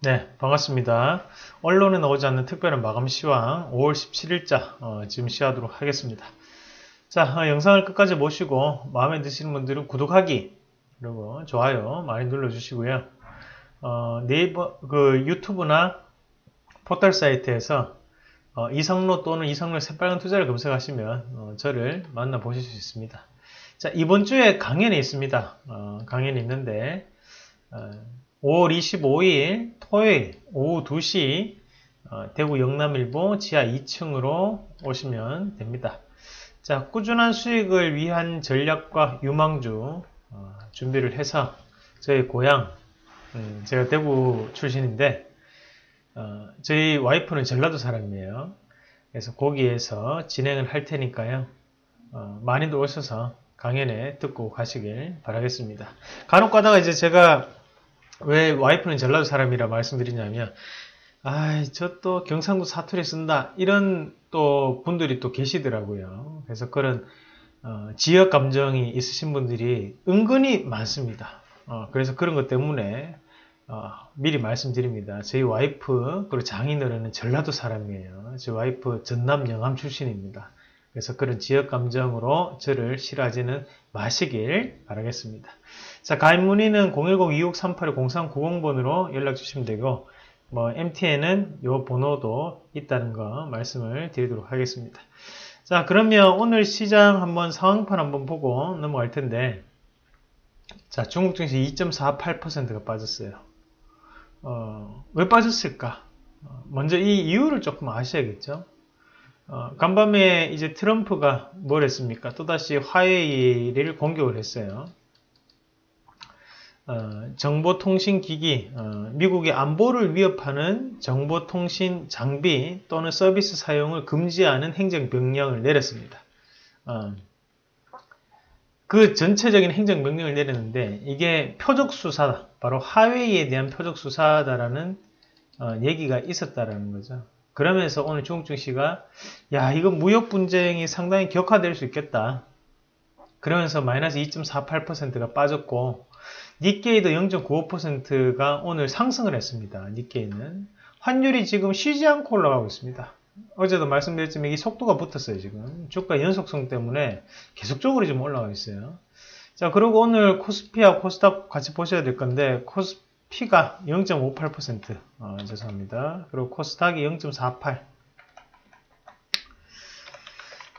네, 반갑습니다. 언론에 나오지 않는 특별한 마감 시황 5월 17일자 지금 시하도록 하겠습니다. 자, 영상을 끝까지 보시고 마음에 드시는 분들은 구독하기 그리고 좋아요 많이 눌러주시고요. 네이버 유튜브나 포털 사이트에서 이상로 또는 이상로의 새빨간 투자를 검색하시면 저를 만나 보실 수 있습니다. 자, 이번 주에 강연이 있습니다. 강연이 있는데 5월 25일 토요일 오후 2시 대구 영남일보 지하 2층으로 오시면 됩니다. 자, 꾸준한 수익을 위한 전략과 유망주 준비를 해서 저희 고향, 제가 대구 출신인데 저희 와이프는 전라도 사람이에요. 그래서 거기에서 진행을 할 테니까요. 많이들 오셔서 강연에 듣고 가시길 바라겠습니다. 간혹 가다가 이제 제가 왜 와이프는 전라도 사람이라 말씀드리냐면, 아, 저 또 경상도 사투리 쓴다 이런 또 분들이 또 계시더라고요. 그래서 그런 지역 감정이 있으신 분들이 은근히 많습니다. 그래서 그런 것 때문에 미리 말씀드립니다. 저희 와이프 그리고 장인어른은 전라도 사람이에요. 저희 와이프 전남 영암 출신입니다. 그래서 그런 지역 감정으로 저를 싫어하지는 마시길 바라겠습니다. 자, 가입 문의는 010-2638-0390번으로 연락주시면 되고, MTN은 요 번호도 있다는 거 말씀을 드리도록 하겠습니다. 자, 그러면 오늘 시장 한번 상황판 한번 보고 넘어갈 텐데, 자, 중국 증시 2.48%가 빠졌어요. 왜 빠졌을까? 먼저 이 이유를 조금 아셔야겠죠? 간밤에 이제 트럼프가 뭘 했습니까? 또다시 화웨이를 공격을 했어요. 정보통신기기, 미국의 안보를 위협하는 정보통신 장비 또는 서비스 사용을 금지하는 행정명령을 내렸습니다. 그 전체적인 행정명령을 내렸는데, 이게 표적수사다, 바로 화웨이에 대한 표적수사다라는 얘기가 있었다라는 거죠. 그러면서 오늘 중국 증시가, 야, 이거 무역 분쟁이 상당히 격화될 수 있겠다. 그러면서 마이너스 2.48%가 빠졌고, 니케이도 0.95%가 오늘 상승을 했습니다. 니케이는. 환율이 지금 쉬지 않고 올라가고 있습니다. 어제도 말씀드렸지만 이 속도가 붙었어요, 지금. 주가 연속성 때문에 계속적으로 지금 올라가 있어요. 자, 그리고 오늘 코스피와 코스닥 같이 보셔야 될 건데, 코스피가 0.58%, 죄송합니다. 그리고 코스닥이 0.48.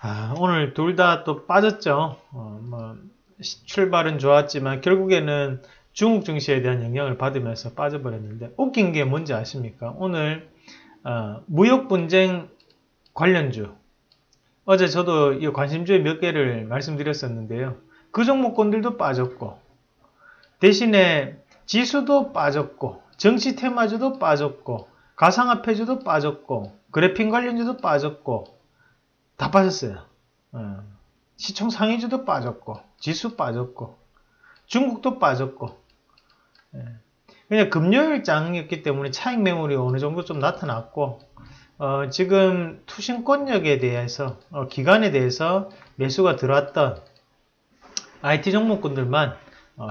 아, 오늘 둘 다 또 빠졌죠. 출발은 좋았지만 결국에는 중국 증시에 대한 영향을 받으면서 빠져버렸는데, 웃긴 게 뭔지 아십니까? 오늘 무역 분쟁 관련주, 어제 저도 이 관심주에 몇 개를 말씀드렸었는데요, 그 종목권들도 빠졌고, 대신에 지수도 빠졌고, 정치 테마주도 빠졌고, 가상화폐주도 빠졌고, 그래핀 관련주도 빠졌고, 다 빠졌어요. 시총 상위주도 빠졌고, 지수 빠졌고, 중국도 빠졌고. 그냥 금요일 장이었기 때문에 차익 매물이 어느 정도 좀 나타났고, 지금 투신권역에 대해서, 기간에 대해서 매수가 들어왔던 IT 종목군들만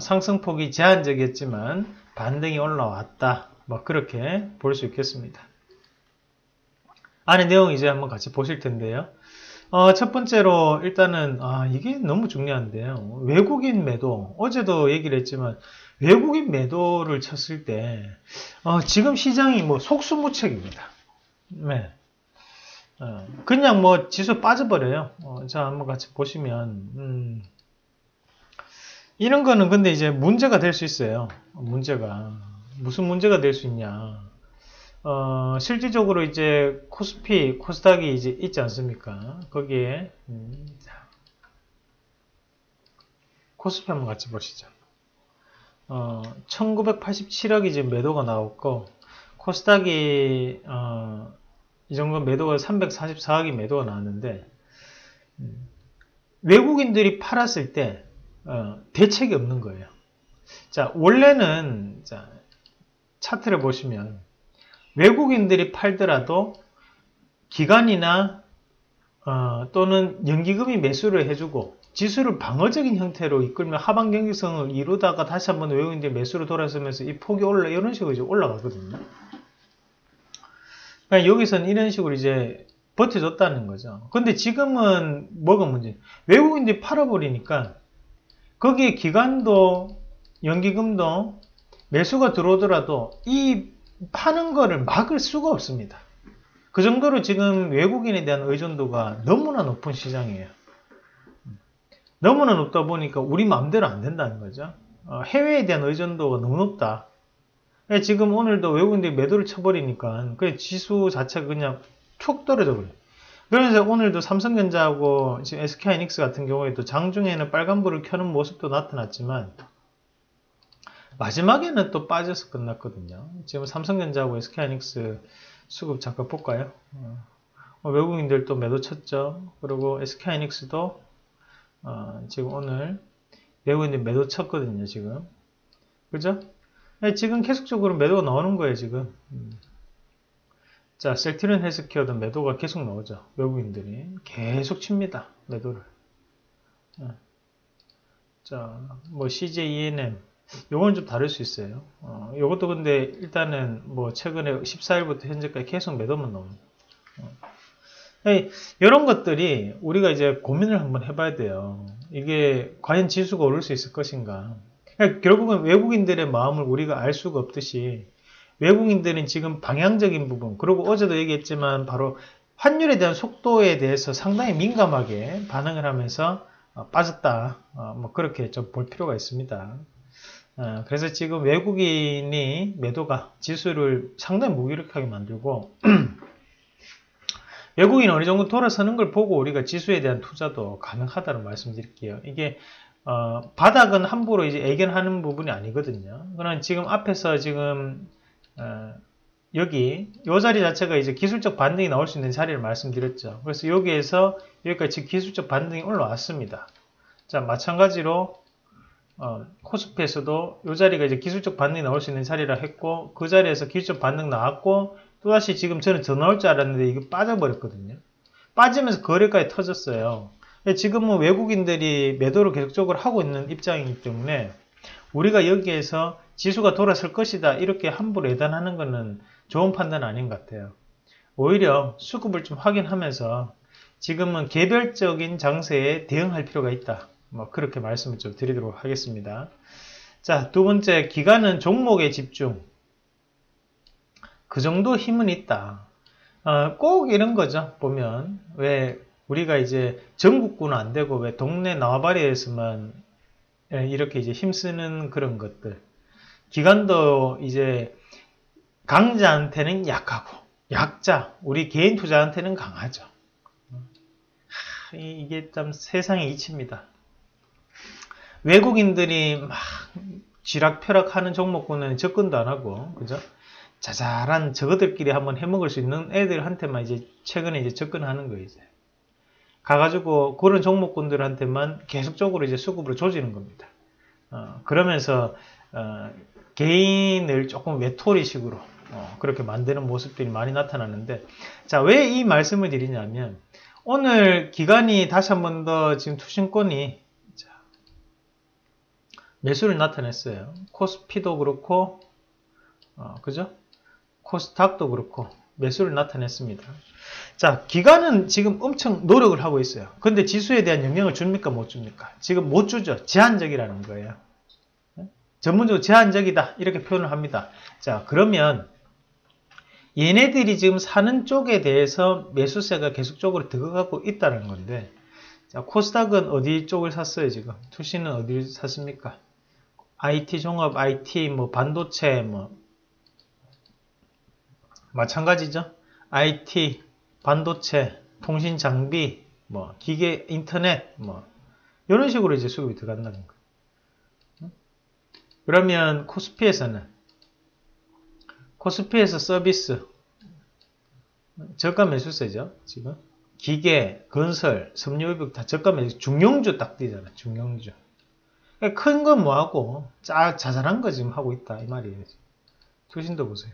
상승폭이 제한적이었지만 반등이 올라왔다, 그렇게 볼 수 있겠습니다. 안에 내용 이제 한번 같이 보실 텐데요. 첫 번째로 일단은, 이게 너무 중요한데요. 외국인 매도, 어제도 얘기를 했지만, 외국인 매도를 쳤을 때, 지금 시장이 뭐 속수무책입니다. 네. 그냥 뭐 지수 빠져버려요. 자, 한번 같이 보시면, 이런 거는 근데 이제 문제가 될 수 있어요. 무슨 문제가 될 수 있냐. 실질적으로 이제 코스피, 코스닥이 이제 있지 않습니까? 거기에, 코스피 한번 같이 보시죠. 1987억이 지금 매도가 나왔고, 코스닥이, 이 정도 매도가 344억이 매도가 나왔는데, 외국인들이 팔았을 때, 대책이 없는 거예요. 자, 원래는, 자, 차트를 보시면, 외국인들이 팔더라도 기간이나 또는 연기금이 매수를 해주고 지수를 방어적인 형태로 이끌며 하방 경직성을 이루다가 다시 한번 외국인 매수로 돌아서면서 이 폭이 올라 이런 식으로 이제 올라가거든요. 그러니까 여기서는 이런 식으로 이제 버텨줬다는 거죠. 근데 지금은 뭐가 문제? 외국인들이 팔아버리니까 거기에 기관도 연기금도 매수가 들어오더라도 이 파는 거를 막을 수가 없습니다. 그 정도로 지금 외국인에 대한 의존도가 너무나 높은 시장이에요. 너무나 높다 보니까 우리 마음대로 안 된다는 거죠. 해외에 대한 의존도가 너무 높다. 지금 오늘도 외국인들이 매도를 쳐버리니까 그 지수 자체가 그냥 툭 떨어져 버려요. 그러면서 오늘도 삼성전자하고 지금 SK이닉스 같은 경우에도 장중에는 빨간불을 켜는 모습도 나타났지만 마지막에는 또 빠져서 끝났거든요. 지금 삼성전자하고 SK이닉스 수급 잠깐 볼까요? 외국인들도 매도 쳤죠. 그리고 SK이닉스도 지금 오늘 외국인들 매도 쳤거든요. 지금 그죠? 네, 지금 계속적으로 매도가 나오는 거예요. 지금 자, 셀트리온 헬스케어도 매도가 계속 나오죠. 외국인들이 계속 칩니다. 매도를. 자, 뭐 CJENM 요건 좀 다를 수 있어요. 요것도 근데 일단은 뭐 최근에 14일부터 현재까지 계속 매도만 나옵니다. 이런 것들이 우리가 이제 고민을 한번 해봐야 돼요. 이게 과연 지수가 오를 수 있을 것인가. 그러니까 결국은 외국인들의 마음을 우리가 알 수가 없듯이 외국인들은 지금 방향적인 부분, 그리고 어제도 얘기했지만 바로 환율에 대한 속도에 대해서 상당히 민감하게 반응을 하면서 빠졌다. 뭐 그렇게 좀 볼 필요가 있습니다. 그래서 지금 외국인이 매도가 지수를 상당히 무기력하게 만들고 외국인이 어느 정도 돌아서는 걸 보고 우리가 지수에 대한 투자도 가능하다고 말씀드릴게요. 이게 바닥은 함부로 이제 애견하는 부분이 아니거든요. 그러나 지금 앞에서 지금 여기 이 자리 자체가 이제 기술적 반등이 나올 수 있는 자리를 말씀드렸죠. 그래서 여기에서 여기까지 기술적 반등이 올라왔습니다. 자, 마찬가지로 코스피에서도 이 자리가 이제 기술적 반등이 나올 수 있는 자리라 했고 그 자리에서 기술적 반등 나왔고 또다시 지금 저는 더 나올 줄 알았는데 이거 빠져버렸거든요. 빠지면서 거래까지 터졌어요. 지금은 외국인들이 매도를 계속적으로 하고 있는 입장이기 때문에 우리가 여기에서 지수가 돌아설 것이다 이렇게 함부로 예단하는 것은 좋은 판단 아닌 것 같아요. 오히려 수급을 좀 확인하면서 지금은 개별적인 장세에 대응할 필요가 있다. 뭐 그렇게 말씀을 좀 드리도록 하겠습니다. 자, 두 번째, 기간은 종목에 집중. 그 정도 힘은 있다. 꼭 이런 거죠. 보면 왜 우리가 이제 전국구는 안 되고 왜 동네 나와바리에서만 이렇게 이제 힘쓰는 그런 것들. 기관도 이제 강자한테는 약하고 약자 우리 개인 투자한테는 강하죠. 이게 참 세상의 이치입니다. 외국인들이 막 쥐락펴락하는 종목군은 접근도 안 하고 그죠? 자잘한 저거들끼리 한번 해먹을 수 있는 애들한테만 이제 최근에 이제 접근하는 거예요. 이제 가가지고 그런 종목군들한테만 계속적으로 이제 수급을 조지는 겁니다. 그러면서 개인을 조금 외톨이식으로 그렇게 만드는 모습들이 많이 나타나는데, 자, 왜 이 말씀을 드리냐면 오늘 기간이 다시 한 번 더 지금 투신권이 매수를 나타냈어요. 코스피도 그렇고 그죠? 코스닥도 그렇고 매수를 나타냈습니다. 자, 기관은 지금 엄청 노력을 하고 있어요. 근데 지수에 대한 영향을 줍니까 못 줍니까? 지금 못 주죠. 제한적이라는 거예요. 전문적으로 제한적이다 이렇게 표현을 합니다. 자, 그러면 얘네들이 지금 사는 쪽에 대해서 매수세가 계속적으로 들어가고 있다는 건데, 자, 코스닥은 어디 쪽을 샀어요? 지금 투신은 어디를 샀습니까? IT 종합, IT 뭐 반도체 뭐 마찬가지죠. IT, 반도체, 통신 장비, 뭐 기계, 인터넷 뭐 이런 식으로 이제 수급이 들어간다는 거예요. 그러면 코스피에서는 코스피에서 서비스 저가 매수세죠. 지금 기계, 건설, 섬유유격 다 저가 매수. 중용주 딱 뛰잖아. 중용주. 큰 건 뭐하고 자잘한 거 지금 하고 있다 이 말이에요. 투신도 보세요.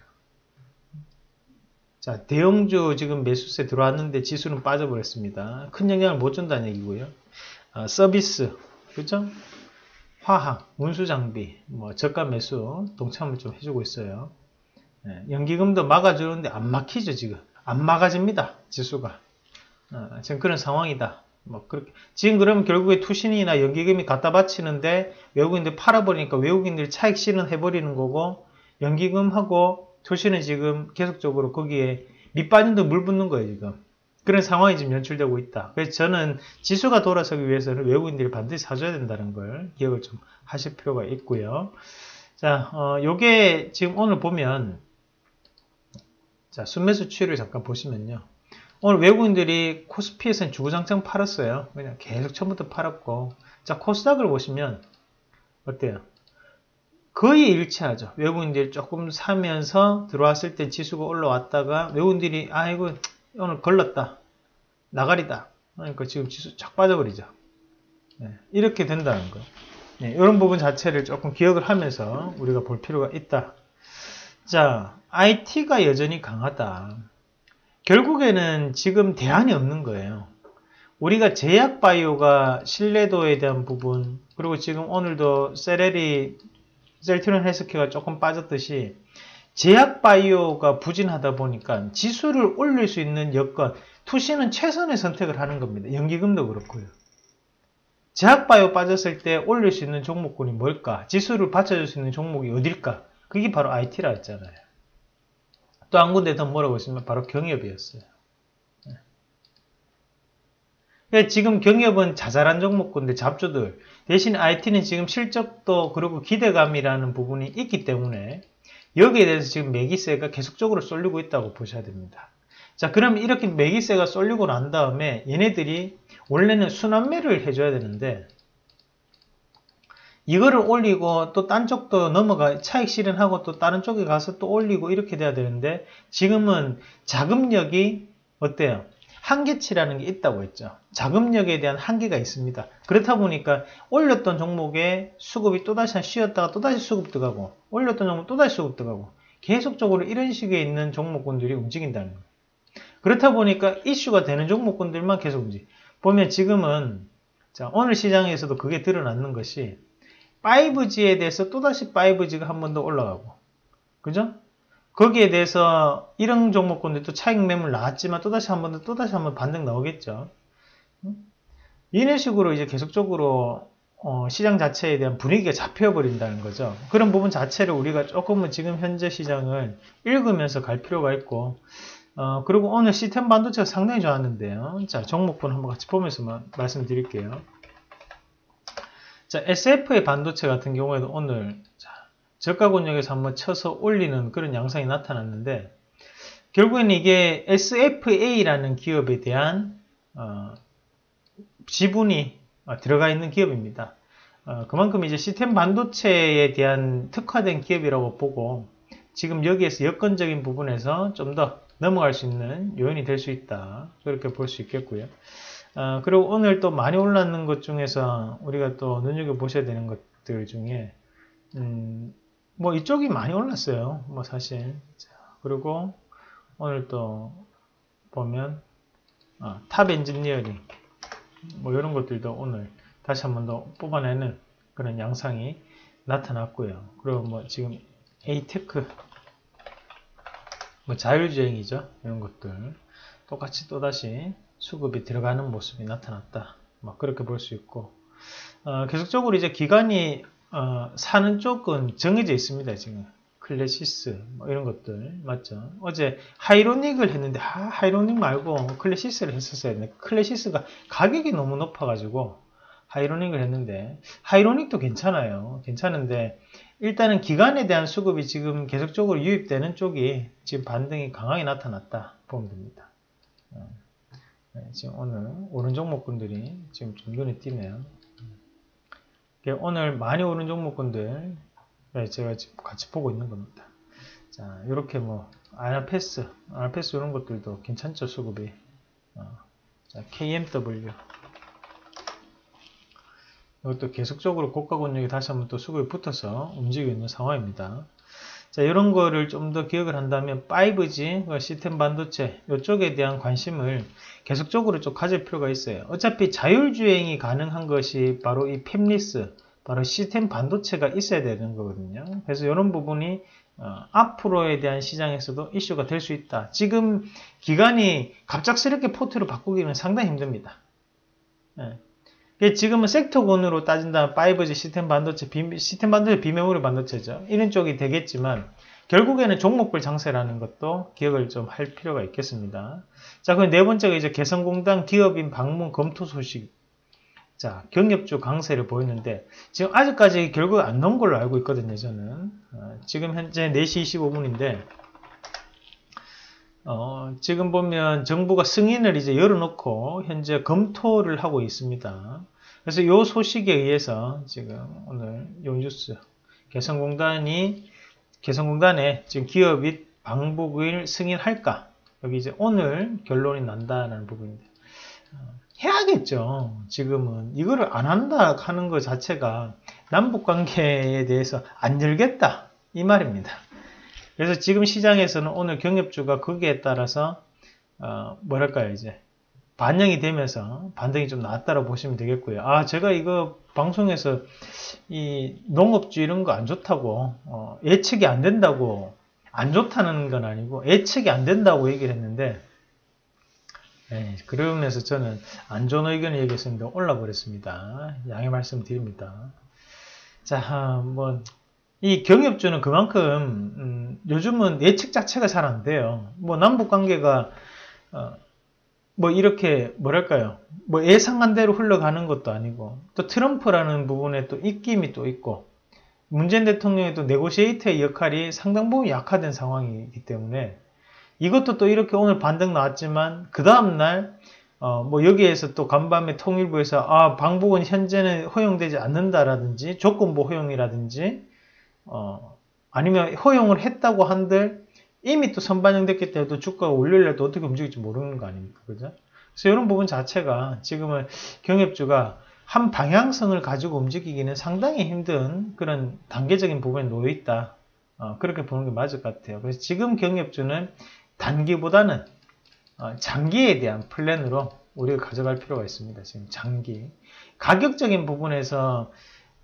자, 대형주 지금 매수세 들어왔는데 지수는 빠져버렸습니다. 큰 영향을 못 준다는 얘기고요. 서비스, 그죠? 화학, 운수 장비, 뭐 저가 매수 동참을 좀 해주고 있어요. 예, 연기금도 막아주는데 안 막히죠 지금. 안 막아집니다 지수가. 지금 그런 상황이다. 뭐 그렇게 지금 그러면 결국에 투신이나 연기금이 갖다 바치는데 외국인들 팔아버리니까 외국인들 차익 실현해버리는 거고, 연기금하고 투신은 지금 계속적으로 거기에 밑빠진 듯 물 붓는 거예요 지금. 그런 상황이 지금 연출되고 있다. 그래서 저는 지수가 돌아서기 위해서는 외국인들이 반드시 사줘야 된다는 걸 기억을 좀 하실 필요가 있고요. 자, 요게 지금 오늘 보면, 자, 순매수 추이를 잠깐 보시면요. 오늘 외국인들이 코스피에서는 주구장창 팔았어요. 그냥 계속 처음부터 팔았고. 자, 코스닥을 보시면 어때요? 거의 일치하죠. 외국인들이 조금 사면서 들어왔을 때 지수가 올라왔다가 외국인들이 아이고 오늘 걸렀다, 나가리다, 그러니까 지금 지수 쫙 빠져버리죠. 네, 이렇게 된다는 거예요. 네, 이런 부분 자체를 조금 기억을 하면서 우리가 볼 필요가 있다. 자, IT가 여전히 강하다. 결국에는 지금 대안이 없는 거예요. 우리가 제약바이오가 신뢰도에 대한 부분, 그리고 지금 오늘도 세레리, 셀트리온 헬스케어가 조금 빠졌듯이 제약바이오가 부진하다 보니까 지수를 올릴 수 있는 여건, 투신은 최선의 선택을 하는 겁니다. 연기금도 그렇고요. 제약바이오 빠졌을 때 올릴 수 있는 종목군이 뭘까? 지수를 받쳐줄 수 있는 종목이 어딜까? 그게 바로 IT라 했잖아요. 또 한 군데 더 뭐라고 했으면 바로 경협이었어요. 지금 경협은 자잘한 종목군데 잡주들, 대신 IT는 지금 실적도 그리고 기대감이라는 부분이 있기 때문에 여기에 대해서 지금 매기세가 계속적으로 쏠리고 있다고 보셔야 됩니다. 자, 그럼 이렇게 매기세가 쏠리고 난 다음에 얘네들이 원래는 순환매를 해줘야 되는데 이거를 올리고 또 딴 쪽도 넘어가 차익 실현하고 또 다른 쪽에 가서 또 올리고 이렇게 돼야 되는데 지금은 자금력이 어때요? 한계치라는 게 있다고 했죠. 자금력에 대한 한계가 있습니다. 그렇다 보니까 올렸던 종목에 수급이 또다시 쉬었다가 또다시 수급 들어가고 올렸던 종목 또다시 수급 들어가고 계속적으로 이런 식에 있는 종목군들이 움직인다는 거예요. 그렇다 보니까 이슈가 되는 종목군들만 계속 움직여요. 보면 지금은, 자, 오늘 시장에서도 그게 드러났는 것이 5G에 대해서 또다시 5G가 한 번 더 올라가고, 그죠? 거기에 대해서 이런 종목군들도 차익 매물 나왔지만 또다시 한 번 더 반등 나오겠죠. 이런 식으로 이제 계속적으로 시장 자체에 대한 분위기가 잡혀버린다는 거죠. 그런 부분 자체를 우리가 조금은 지금 현재 시장을 읽으면서 갈 필요가 있고, 그리고 오늘 시스템 반도체가 상당히 좋았는데요. 자, 종목군 한번 같이 보면서 말씀드릴게요. 자, SF의 반도체 같은 경우에도 오늘 저가 권역에서 한번 쳐서 올리는 그런 양상이 나타났는데 결국엔 이게 SFA라는 기업에 대한 지분이 들어가 있는 기업입니다. 그만큼 이제 시스템 반도체에 대한 특화된 기업이라고 보고 지금 여기에서 여건적인 부분에서 좀 더 넘어갈 수 있는 요인이 될 수 있다. 그렇게 볼 수 있겠고요. 그리고 오늘 또 많이 올랐는 것 중에서 우리가 또 눈여겨보셔야 되는 것들 중에 뭐 이쪽이 많이 올랐어요. 뭐 사실. 자, 그리고 오늘 또 보면 탑 엔지니어링 뭐 이런 것들도 오늘 다시 한번 더 뽑아내는 그런 양상이 나타났고요. 그리고 뭐 지금 에이테크 뭐 자율주행이죠. 이런 것들 똑같이 또다시 수급이 들어가는 모습이 나타났다. 막 그렇게 볼 수 있고, 계속적으로 이제 기관이 사는 쪽은 정해져 있습니다. 지금 클래시스 뭐 이런 것들 맞죠. 어제 하이로닉을 했는데 하이로닉 말고 클래시스를 했었어야 했는데 클래시스가 가격이 너무 높아 가지고 하이로닉을 했는데 하이로닉도 괜찮아요. 괜찮은데 일단은 기관에 대한 수급이 지금 계속적으로 유입되는 쪽이 지금 반등이 강하게 나타났다 보면 됩니다. 네, 지금 오늘 오른 종목군들이 지금 좀 눈에 띄네요. 오늘 많이 오른 종목군들 제가 지금 같이 보고 있는 겁니다. 자, 이렇게 뭐 아나패스 이런 것들도 괜찮죠 수급이. 자, KMW 이것도 계속적으로 고가 권역에 다시 한번 또 수급이 붙어서 움직이고 있는 상황입니다. 자, 이런 거를 좀 더 기억을 한다면 5G, 시스템 반도체 이쪽에 대한 관심을 계속적으로 좀 가질 필요가 있어요. 어차피 자율주행이 가능한 것이 바로 이 팹리스, 바로 시스템 반도체가 있어야 되는 거거든요. 그래서 이런 부분이 앞으로에 대한 시장에서도 이슈가 될 수 있다. 지금 기간이 갑작스럽게 포트로 바꾸기는 상당히 힘듭니다. 예. 지금은 섹터군으로 따진다면 5G 시스템 반도체, 비메모리 반도체죠. 이런 쪽이 되겠지만 결국에는 종목별 장세라는 것도 기억을 좀 할 필요가 있겠습니다. 자, 그럼 네 번째가 이제 개성공단 기업인 방문 검토 소식. 자, 경협주 강세를 보였는데 지금 아직까지 결국 안 나온 걸로 알고 있거든요. 저는 지금 현재 4시 25분인데 지금 보면 정부가 승인을 이제 열어놓고 현재 검토를 하고 있습니다. 그래서 이 소식에 의해서 지금 오늘 이 뉴스 개성공단에 지금 기업이 방북을 승인할까, 여기 이제 오늘 결론이 난다는 부분인데 해야겠죠. 지금은 이거를 안 한다 하는 것 자체가 남북관계에 대해서 안 열겠다 이 말입니다. 그래서 지금 시장에서는 오늘 경협주가 거기에 따라서 뭐랄까요, 이제 반영이 되면서 반등이 좀 나왔다라고 보시면 되겠고요. 아, 제가 이거 방송에서 이 농업주 이런 거 안 좋다고, 예측이 안 된다고, 안 좋다는 건 아니고 예측이 안 된다고 얘기를 했는데, 네, 그러면서 저는 안 좋은 의견을 얘기했었는데 올라버렸습니다. 양해 말씀드립니다. 자, 한번 이 경협주는 그만큼 요즘은 예측 자체가 잘 안 돼요. 뭐 남북관계가 뭐 이렇게 뭐랄까요, 뭐 예상한 대로 흘러가는 것도 아니고, 또 트럼프라는 부분에 또 입김이 또 있고, 문재인 대통령의 또 네고시에이터의 역할이 상당 부분 약화된 상황이기 때문에 이것도 또 이렇게 오늘 반등 나왔지만 그 다음날 뭐 여기에서 또 간밤에 통일부에서 방북은 현재는 허용되지 않는다라든지 조건부 허용이라든지 아니면 허용을 했다고 한들 이미 또 선반영됐기 때문에 또 주가가 월요일날 또 어떻게 움직일지 모르는 거 아닙니까, 그죠? 그래서 이런 부분 자체가 지금은 경협주가 한 방향성을 가지고 움직이기는 상당히 힘든 그런 단계적인 부분에 놓여 있다. 그렇게 보는 게 맞을 것 같아요. 그래서 지금 경협주는 단기보다는 장기에 대한 플랜으로 우리가 가져갈 필요가 있습니다. 지금 장기 가격적인 부분에서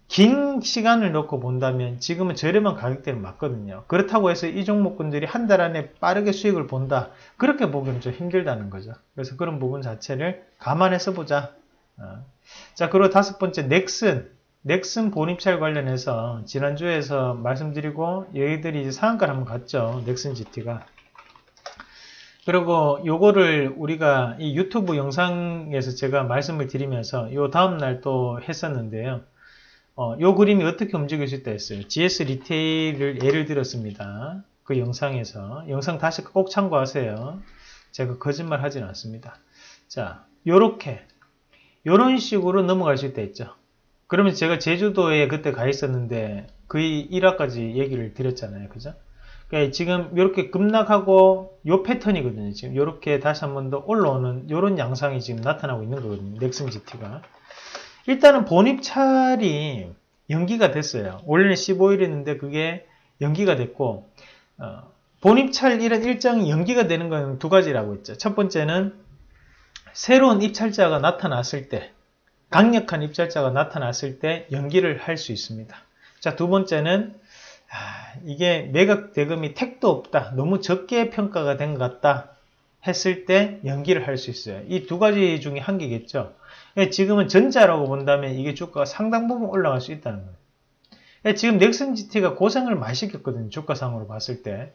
긴 시간을 놓고 본다면 지금은 저렴한 가격대는 맞거든요. 그렇다고 해서 이 종목군들이 한 달 안에 빠르게 수익을 본다, 그렇게 보기는 좀 힘들다는 거죠. 그래서 그런 부분 자체를 감안해서 보자. 자, 그리고 다섯 번째 넥슨 본입찰 관련해서 지난주에서 말씀드리고 얘들이 이제 상한가를 한번 갔죠. 넥슨 GT가. 그리고 요거를 우리가 이 유튜브 영상에서 제가 말씀을 드리면서 요 다음날 또 했었는데요. 요 그림이 어떻게 움직일 수 있다 했어요. GS 리테일을 예를 들었습니다. 그 영상에서. 영상 다시 꼭 참고하세요. 제가 거짓말 하진 않습니다. 자, 요렇게. 요런 식으로 넘어갈 수 있다 했죠. 그러면 제가 제주도에 그때 가 있었는데 거의 1화까지 얘기를 드렸잖아요. 그죠? 그러니까 지금 이렇게 급락하고 요 패턴이거든요. 지금 이렇게 다시 한 번 더 올라오는 요런 양상이 지금 나타나고 있는 거거든요. 넥슨 GT가. 일단은 본입찰이 연기가 됐어요. 원래는 15일이었는데 그게 연기가 됐고, 본입찰 이런 일정이 연기가 되는 건 두 가지라고 했죠. 첫 번째는 새로운 입찰자가 나타났을 때, 강력한 입찰자가 나타났을 때 연기를 할 수 있습니다. 자, 두 번째는 이게 매각 대금이 택도 없다, 너무 적게 평가가 된 것 같다 했을 때 연기를 할 수 있어요. 이 두 가지 중에 한 개겠죠. 지금은 전자라고 본다면 이게 주가가 상당 부분 올라갈 수 있다는 거예요. 지금 넥슨 GT가 고생을 많이 시켰거든요. 주가상으로 봤을 때.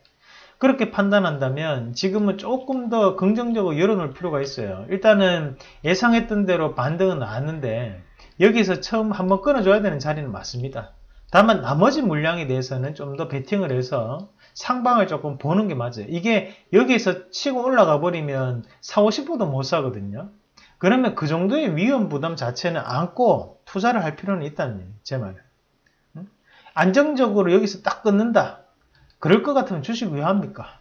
그렇게 판단한다면 지금은 조금 더 긍정적으로 열어놓을 필요가 있어요. 일단은 예상했던 대로 반등은 나왔는데 여기서 처음 한번 끊어줘야 되는 자리는 맞습니다. 다만 나머지 물량에 대해서는 좀 더 베팅을 해서 상방을 조금 보는 게 맞아요. 이게 여기에서 치고 올라가 버리면 4,50%도 못 사거든요. 그러면 그 정도의 위험 부담 자체는 안고 투자를 할 필요는 있다는 얘기예요. 제 말은. 안정적으로 여기서 딱 끊는다. 그럴 것 같으면 주식 왜 합니까?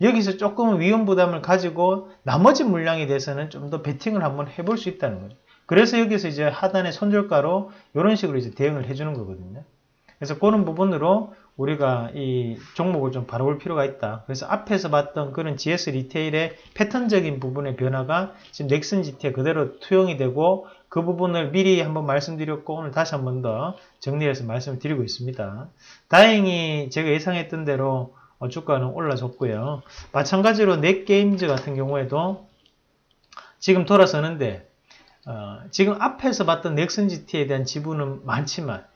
여기서 조금은 위험 부담을 가지고 나머지 물량에 대해서는 좀 더 베팅을 한번 해볼 수 있다는 거죠. 그래서 여기서 이제 하단에 손절가로 이런 식으로 이제 대응을 해주는 거거든요. 그래서 그런 부분으로 우리가 이 종목을 좀 바라볼 필요가 있다. 그래서 앞에서 봤던 그런 GS 리테일의 패턴적인 부분의 변화가 지금 넥슨 GT에 그대로 투영이 되고, 그 부분을 미리 한번 말씀드렸고 오늘 다시 한번 더 정리해서 말씀을 드리고 있습니다. 다행히 제가 예상했던 대로 주가는 올라졌고요. 마찬가지로 넥게임즈 같은 경우에도 지금 돌아서는데, 지금 앞에서 봤던 넥슨 GT에 대한 지분은 많지만,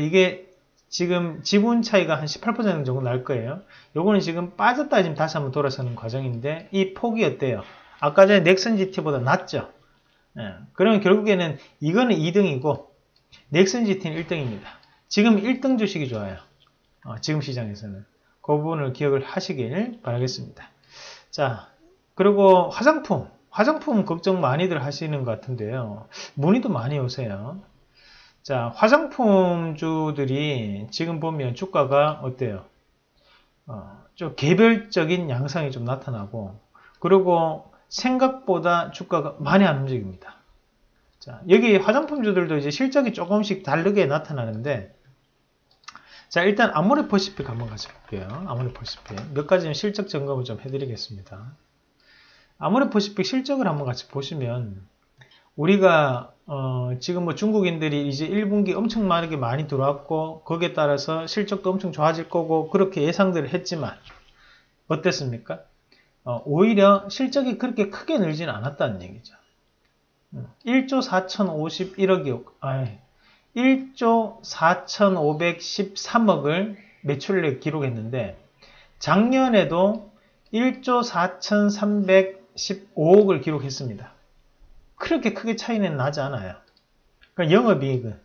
이게 지금 지분 차이가 한 18% 정도 날 거예요. 요거는 지금 빠졌다 지금 다시 한번 돌아서는 과정인데, 이 폭이 어때요? 아까 전에 넥슨 GT보다 낮죠? 그러면 결국에는 이거는 2등이고 넥슨 GT는 1등입니다. 지금 1등 주식이 좋아요. 지금 시장에서는. 그 부분을 기억을 하시길 바라겠습니다. 자, 그리고 화장품 걱정 많이들 하시는 것 같은데요. 문의도 많이 오세요. 자, 화장품주들이 지금 보면 주가가 어때요? 좀 개별적인 양상이 좀 나타나고, 그리고 생각보다 주가가 많이 안 움직입니다. 자, 여기 화장품주들도 이제 실적이 조금씩 다르게 나타나는데, 자, 일단 아모레퍼시픽 한번 같이 볼게요. 아모레퍼시픽 몇 가지 실적 점검을 좀 해드리겠습니다. 아모레퍼시픽 실적을 한번 같이 보시면, 우리가 지금 뭐 중국인들이 이제 1분기 엄청 많이 들어왔고, 거기에 따라서 실적도 엄청 좋아질 거고 그렇게 예상들을 했지만 어땠습니까? 오히려 실적이 그렇게 크게 늘지는 않았다는 얘기죠. 1조 4,051억이었고 1조 4,513억을 매출액 기록했는데, 작년에도 1조 4,315억을 기록했습니다. 그렇게 크게 차이는 나지 않아요. 그러니까 영업이익은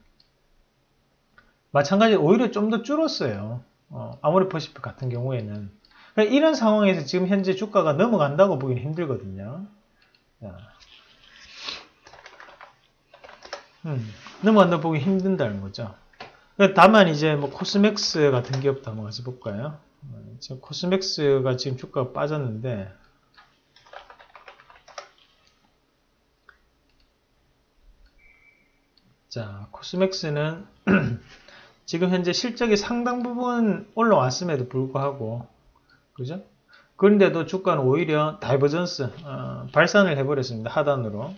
마찬가지로 오히려 좀 더 줄었어요. 아모레퍼시픽 같은 경우에는. 그러니까 이런 상황에서 지금 현재 주가가 넘어간다고 보기는 힘들거든요. 넘어간다고 보기 힘든다는 거죠. 다만 이제 뭐 코스맥스 같은 기업도 한번 같이 볼까요? 지금 코스맥스가 지금 주가가 빠졌는데, 자, 코스맥스는 지금 현재 실적이 상당 부분 올라왔음에도 불구하고, 그죠? 그런데도 주가는 오히려 다이버전스, 발산을 해버렸습니다. 하단으로.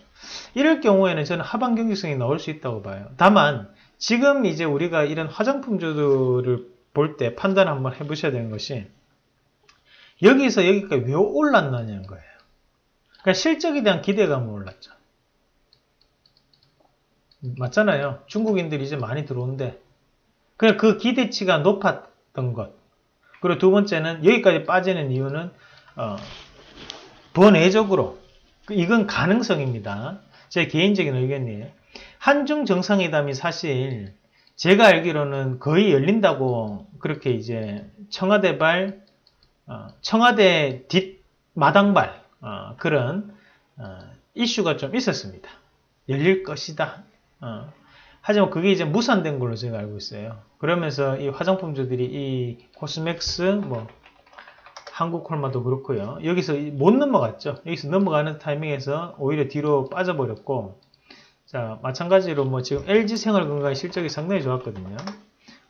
이럴 경우에는 저는 하방 경직성이 나올 수 있다고 봐요. 다만 지금 이제 우리가 이런 화장품주들을 볼 때 판단을 한번 해보셔야 되는 것이, 여기서 여기까지 왜 올랐나냐는 거예요. 그러니까 실적에 대한 기대감은 올랐죠. 맞잖아요. 중국인들이 이제 많이 들어오는데, 그냥 그 기대치가 높았던 것. 그리고 두 번째는 여기까지 빠지는 이유는 번외적으로, 이건 가능성입니다. 제 개인적인 의견이에요. 한중 정상회담이 사실 제가 알기로는 거의 열린다고 그렇게 이제 청와대 뒷마당발 그런 이슈가 좀 있었습니다. 열릴 것이다. 하지만 그게 이제 무산된 걸로 제가 알고 있어요. 그러면서 이 화장품주들이 이 코스맥스, 뭐 한국콜마도 그렇고요. 여기서 못 넘어갔죠. 여기서 넘어가는 타이밍에서 오히려 뒤로 빠져버렸고, 자, 마찬가지로 뭐 지금 LG생활건강의 실적이 상당히 좋았거든요.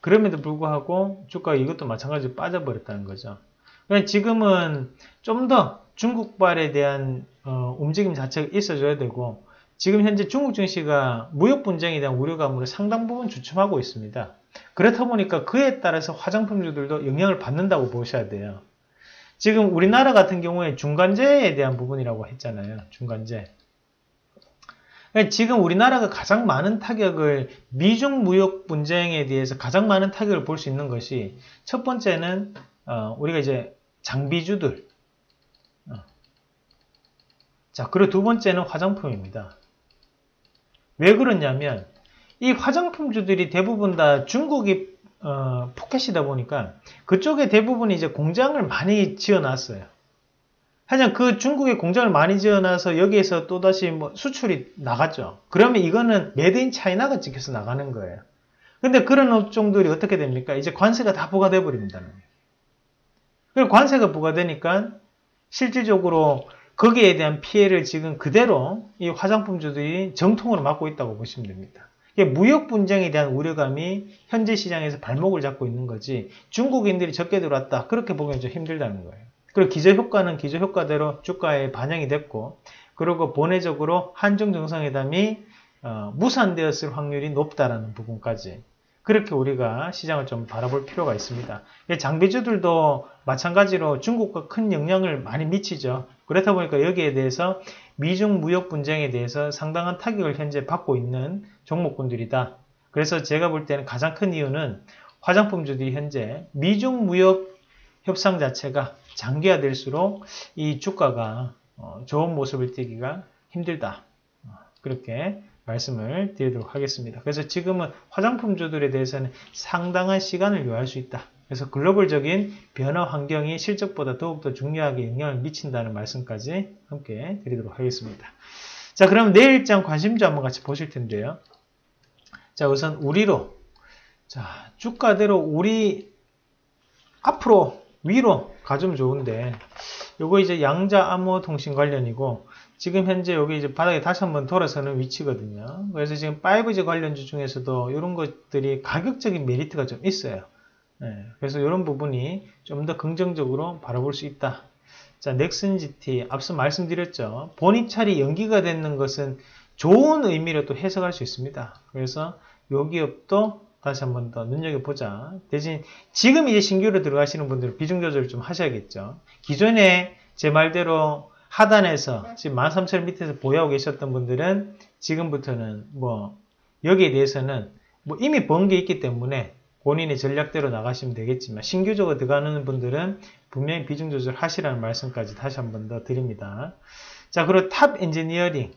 그럼에도 불구하고 주가 이것도 마찬가지로 빠져버렸다는 거죠. 그러니까 지금은 좀 더 중국발에 대한 움직임 자체가 있어줘야 되고, 지금 현재 중국 증시가 무역 분쟁에 대한 우려감으로 상당 부분 주춤하고 있습니다. 그렇다 보니까 그에 따라서 화장품주들도 영향을 받는다고 보셔야 돼요. 지금 우리나라 같은 경우에 중간재에 대한 부분이라고 했잖아요. 중간재. 지금 우리나라가 가장 많은 타격을, 미중 무역 분쟁에 대해서 가장 많은 타격을 볼 수 있는 것이, 첫 번째는 우리가 이제 장비주들, 자, 그리고 두 번째는 화장품입니다. 왜 그러냐면 이 화장품주들이 대부분 다 중국이 포켓이다 보니까 그쪽에 대부분 이제 공장을 많이 지어놨어요. 하지만 그 중국에 공장을 많이 지어놔서 여기에서 또다시 뭐 수출이 나갔죠. 그러면 이거는 메드 인 차이나가 찍혀서 나가는 거예요. 근데 그런 업종들이 어떻게 됩니까? 이제 관세가 다 부과돼 버린다는 거예요. 그리고 관세가 부과되니까 실질적으로 거기에 대한 피해를 지금 그대로 이 화장품주들이 정통으로 맡고 있다고 보시면 됩니다. 이게 무역 분쟁에 대한 우려감이 현재 시장에서 발목을 잡고 있는 거지, 중국인들이 적게 들어왔다, 그렇게 보기엔 좀 힘들다는 거예요. 그리고 기저효과는 기저효과대로 주가에 반영이 됐고, 그리고 본회적으로 한중정상회담이 무산되었을 확률이 높다라는 부분까지, 그렇게 우리가 시장을 좀 바라볼 필요가 있습니다. 장비주들도 마찬가지로 중국과 큰 영향을 많이 미치죠. 그렇다 보니까 여기에 대해서 미중 무역 분쟁에 대해서 상당한 타격을 현재 받고 있는 종목군들이다. 그래서 제가 볼 때는 가장 큰 이유는 화장품주들이 현재 미중 무역 협상 자체가 장기화될수록 이 주가가 좋은 모습을 띄기가 힘들다, 그렇게 말씀을 드리도록 하겠습니다. 그래서 지금은 화장품주들에 대해서는 상당한 시간을 요할 수 있다. 그래서 글로벌적인 변화 환경이 실적보다 더욱더 중요하게 영향을 미친다는 말씀까지 함께 드리도록 하겠습니다. 자, 그럼 내일장 관심주 한번 같이 보실 텐데요. 자, 우선 우리로. 자, 주가대로 우리 앞으로 위로 가주면 좋은데, 요거 이제 양자 암호 통신 관련이고, 지금 현재 여기 이제 바닥에 다시 한번 돌아서는 위치거든요. 그래서 지금 5G 관련주 중에서도 이런 것들이 가격적인 메리트가 좀 있어요. 네, 그래서 이런 부분이 좀 더 긍정적으로 바라볼 수 있다. 자, 넥슨 GT 앞서 말씀드렸죠. 본입찰이 연기가 되는 것은 좋은 의미로 또 해석할 수 있습니다. 그래서 요 기업도 다시 한번 더 눈여겨보자. 대신 지금 이제 신규로 들어가시는 분들은 비중 조절을 좀 하셔야겠죠. 기존에 제 말대로 하단에서 지금 13,000 밑에서 보유하고 계셨던 분들은 지금부터는 뭐 여기에 대해서는 뭐 이미 번 게 있기 때문에 본인의 전략대로 나가시면 되겠지만, 신규적으로 들어가는 분들은 분명히 비중 조절하시라는 말씀까지 다시 한번 더 드립니다. 자, 그리고 탑 엔지니어링.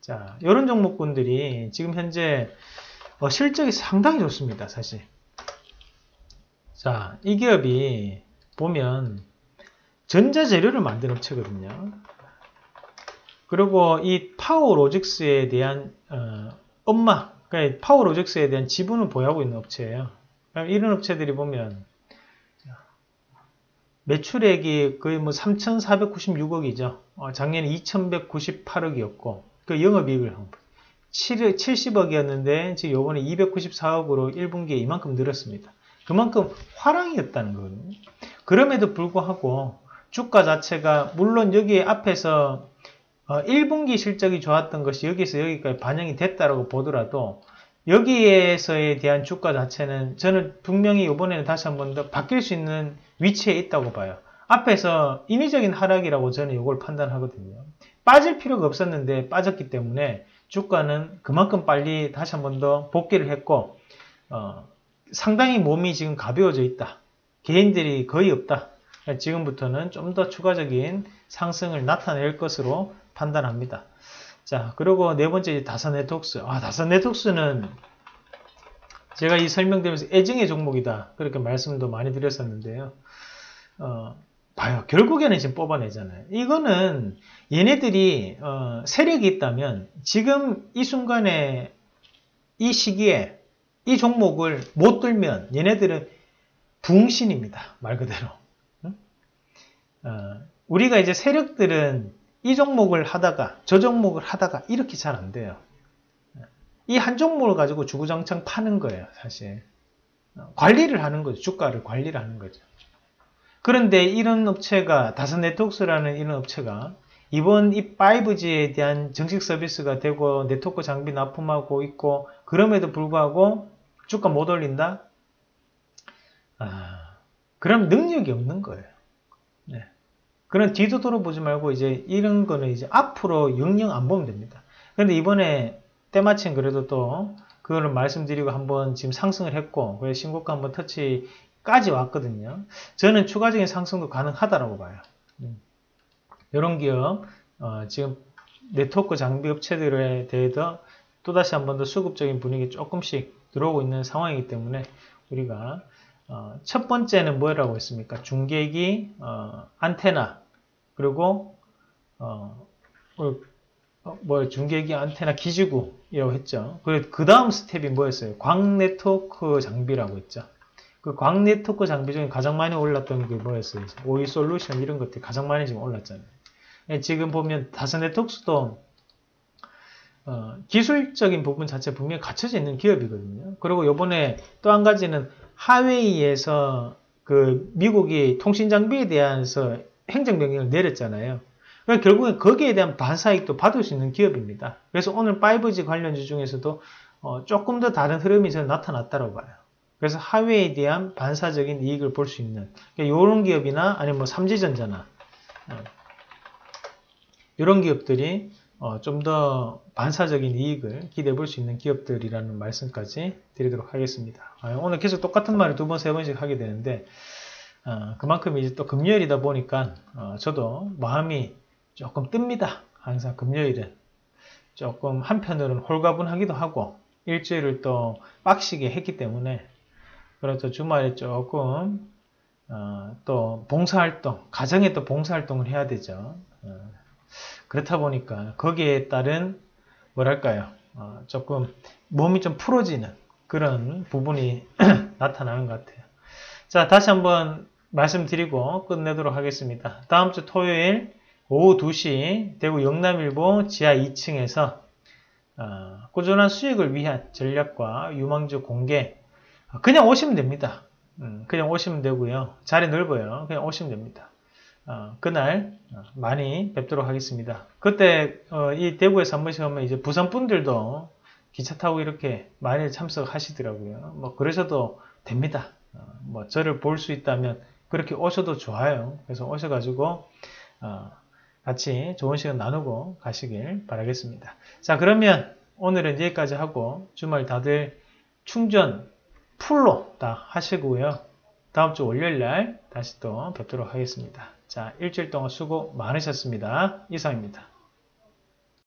자, 이런 종목군들이 지금 현재 실적이 상당히 좋습니다, 사실. 자, 이 기업이 보면 전자재료를 만드는 업체거든요. 그리고 이 파워로직스에 대한 엄마, 그러니까 파워로직스에 대한 지분을 보유하고 있는 업체예요. 이런 업체들이 보면 매출액이 거의 뭐 3,496억이죠. 작년에 2,198억이었고 그 영업이익을 70억이었는데 지금 요번에 294억으로 1분기에 이만큼 늘었습니다. 그만큼 화랑이었다는 거거든요. 그럼에도 불구하고 주가 자체가 물론 여기 앞에서 1분기 실적이 좋았던 것이 여기서 여기까지 반영이 됐다라고 보더라도 여기에서에 대한 주가 자체는 저는 분명히 이번에는 다시 한 번 더 바뀔 수 있는 위치에 있다고 봐요. 앞에서 인위적인 하락이라고 저는 이걸 판단하거든요. 빠질 필요가 없었는데 빠졌기 때문에 주가는 그만큼 빨리 다시 한 번 더 복귀를 했고, 상당히 몸이 지금 가벼워져 있다. 개인들이 거의 없다. 지금부터는 좀 더 추가적인 상승을 나타낼 것으로 판단합니다. 자, 그리고 네 번째 다산네트웍스. 다산네트웍스는 제가 이 설명드리면서 애증의 종목이다, 그렇게 말씀도 많이 드렸었는데요. 봐요. 결국에는 지금 뽑아내잖아요. 이거는 얘네들이 세력이 있다면 지금 이 순간에 이 시기에 이 종목을 못 들면 얘네들은 붕신입니다, 말 그대로. 우리가 이제 세력들은 이 종목을 하다가 저 종목을 하다가 이렇게 잘 안 돼요. 이 한 종목을 가지고 주구장창 파는 거예요, 사실. 관리를 하는 거죠. 주가를 관리를 하는 거죠. 그런데 이런 업체가 다산네트웍스라는 이런 업체가 이번 이 5G에 대한 정식 서비스가 되고 네트워크 장비 납품하고 있고, 그럼에도 불구하고 주가 못 올린다? 그럼 능력이 없는 거예요. 네. 그런 뒤도 돌아보지 말고 이제 이런 거는 이제 앞으로 영영 안 보면 됩니다. 그런데 이번에 때마침 그래도 또 그거를 말씀드리고 한번 지금 상승을 했고, 그래서 신고가 한번 터치까지 왔거든요. 저는 추가적인 상승도 가능하다라고 봐요. 이런 기업 지금 네트워크 장비 업체들에 대해서 또다시 한번 더 수급적인 분위기 조금씩 들어오고 있는 상황이기 때문에 우리가 첫 번째는 뭐라고 했습니까? 중계기, 안테나, 그리고 중계기, 안테나, 기지구이라고 했죠. 그리고 그 다음 스텝이 뭐였어요? 광 네트워크 장비라고 했죠. 그 광 네트워크 장비 중에 가장 많이 올랐던 게 뭐였어요? 오이 솔루션 이런 것들이 가장 많이 지금 올랐잖아요. 지금 보면 다산 네트워크도 기술적인 부분 자체 분명히 갖춰져 있는 기업이거든요. 그리고 요번에 또 한 가지는 하웨이에서 그 미국이 통신 장비에 대해서 행정명령을 내렸잖아요. 그러니까 결국엔 거기에 대한 반사익도 받을 수 있는 기업입니다. 그래서 오늘 5G 관련주 중에서도 조금 더 다른 흐름이 좀 나타났다고 봐요. 그래서 하웨이에 대한 반사적인 이익을 볼 수 있는 그러니까 이런 기업이나 아니면 뭐 삼지전자나 이런 기업들이 좀 더 반사적인 이익을 기대해 볼 수 있는 기업들이라는 말씀까지 드리도록 하겠습니다. 오늘 계속 똑같은 말을 두 번, 세 번씩 하게 되는데 그만큼 이제 또 금요일이다 보니까 저도 마음이 조금 뜹니다. 항상 금요일은 조금 한편으로는 홀가분하기도 하고 일주일을 또 빡시게 했기 때문에 그래서 주말에 조금 또 봉사활동, 가정에 또 봉사활동을 해야 되죠. 그렇다 보니까 거기에 따른 뭐랄까요 조금 몸이 좀 풀어지는 그런 부분이 나타나는 것 같아요. 자, 다시 한번 말씀드리고 끝내도록 하겠습니다. 다음 주 토요일 오후 2시 대구 영남일보 지하 2층에서 꾸준한 수익을 위한 전략과 유망주 공개 그냥 오시면 됩니다. 그냥 오시면 되고요. 자리 넓어요. 그냥 오시면 됩니다. 그날 많이 뵙도록 하겠습니다. 그때 이 대구에서 한 번씩 오면 이제 부산 분들도 기차 타고 이렇게 많이 참석하시더라고요. 뭐 그러셔도 됩니다. 뭐 저를 볼 수 있다면 그렇게 오셔도 좋아요. 그래서 오셔가지고 같이 좋은 시간 나누고 가시길 바라겠습니다. 자, 그러면 오늘은 여기까지 하고 주말 다들 충전 풀로 다 하시고요. 다음 주 월요일날 다시 또 뵙도록 하겠습니다. 자, 일주일 동안 수고 많으셨습니다. 이상입니다.